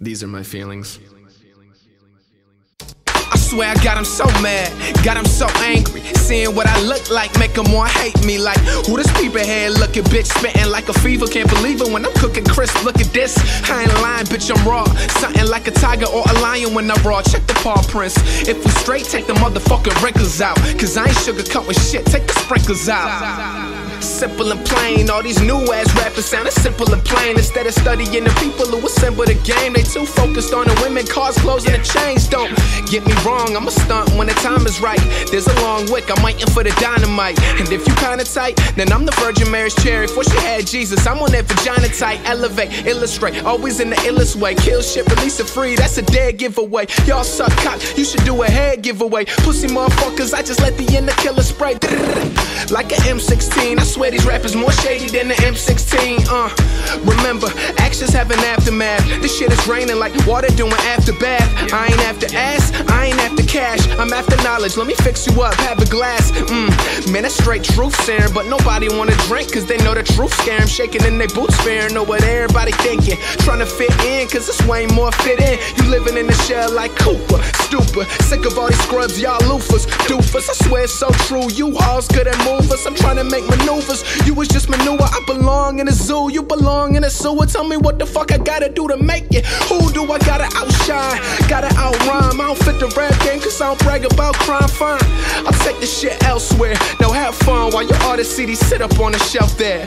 These are my feelings. I swear I got him so mad, got him so angry. Seeing what I look like make him wanna hate me. Like, who this peeperhead looking bitch spitting like a fever? Can't believe it when I'm cooking crisp. Look at this, I ain't lying, bitch, I'm raw. Something like a tiger or a lion when I'm raw. Check the paw prints. If we straight, take the motherfucking wrinkles out. Cause I ain't sugarcoating shit, take the sprinkles out. Simple and plain, all these new ass rappers sounding simple and plain. Instead of studying the people who assemble the game, they too focused on the women, cars, clothes, and the chains. Don't get me wrong, I'm a stunt when the time is right. There's a long wick, I'm waiting for the dynamite. And if you kinda tight, then I'm the Virgin Mary's cherry. Before she had Jesus, I'm on that vagina tight. Elevate, illustrate, always in the illest way. Kill shit, release it free, that's a dead giveaway. Y'all suck cock, you should do a head giveaway. Pussy motherfuckers, I just let the inner killer spray. Like an M16, I swear these rappers more shady than the M16, Remember, actions have an aftermath. This shit is raining like water doing after bath. I ain't after ass, I ain't after cash, I'm after knowledge, let me fix you up, have a glass. Man, that's straight truth serum, but nobody wanna drink, cause they know the truth scaring. Shaking in their boots, fearing, know what everybody thinking. Trying to fit in, cause it's way more fit in. You living in the shell like Cooper, stupid. Sick of all these scrubs, y'all loofers, doofus. I swear it's so true, you all's good at movers. I'm trying to make maneuvers, you was just manure. I belong in a zoo, you belong in a sewer. Tell me what the fuck I gotta do to make it. Who do I gotta outshine, gotta outrhyme? I don't fit the rap game cause I don't brag about crime. Fine, I'll take this shit elsewhere. Now have fun while your artist CDs sit up on the shelf there.